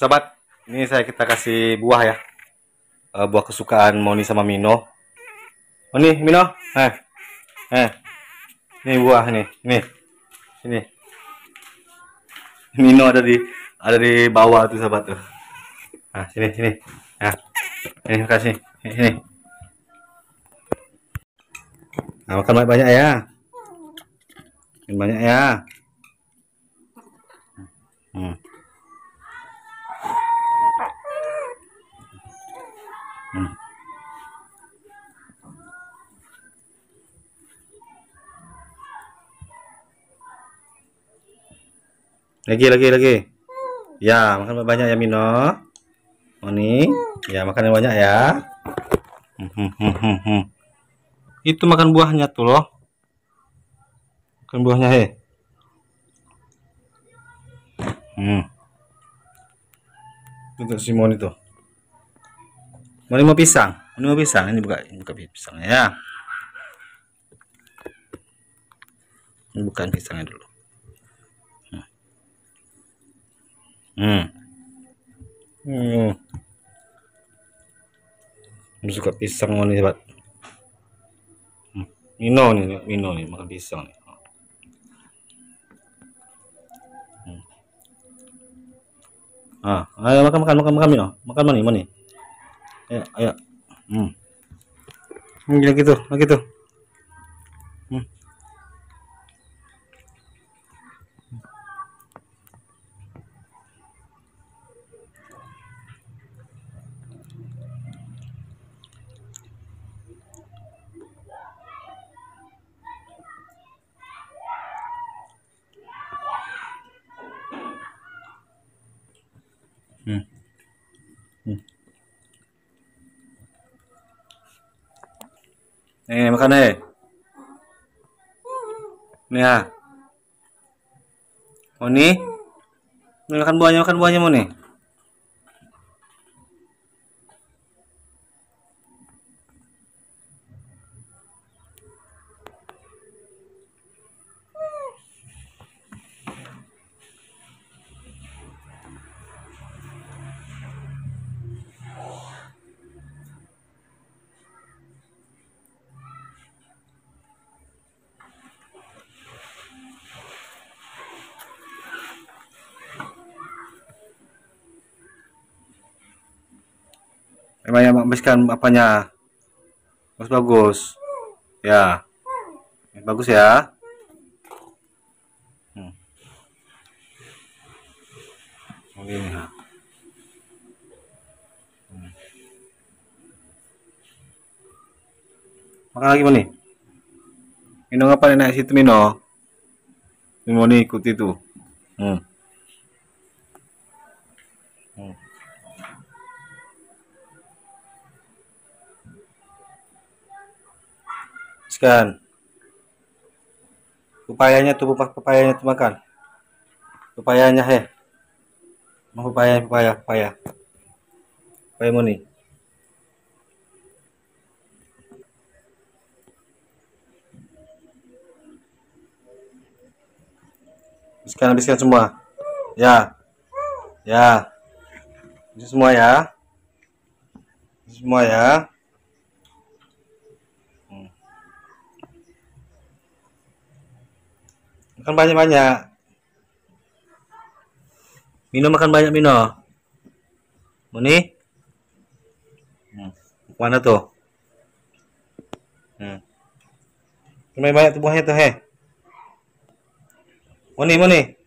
Sobat, ini kita kasih buah ya. Buah kesukaan Moni sama Mino. Moni, Mino. Ini buah nih, ini. Mino ada di bawah tuh sahabat tuh. Nah, sini. Nah, ini kasih. Ini. Nah, makan banyak ya. Makan banyak ya. Lagi. Ya, makan banyak ya Mino. Moni, ya makan yang banyak ya. Itu makan buahnya tuh loh. Makan buahnya he. Itu si Moni tuh. Moni mau pisang. Moni mau pisang. Ini buka pisang ya. Ini bukan pisangnya dulu. Suka pisang Moni sahabat. Mino nih makan pisang nih. Ayo makan Mino. Makan Moni. Ayo. Lagi tuh. Makan nih. Nih ya. Moni. Makan buahnya Moni. Emang yang menghabiskan apanya bagus ya, bagus ya. Begini ya. Makan lagi Moni. Mino ngapain naik situ Mino? Moni ikuti tuh. Kan pepayanya tuh, pepayanya tuh makan pepayanya he. Mau pepaya Moni. Habiskan semua ya, semua ya. Makan banyak-banyak. Mino makan banyak Mino. Moni. Mana tuh? Banyak tuh buahnya tuh he. Moni.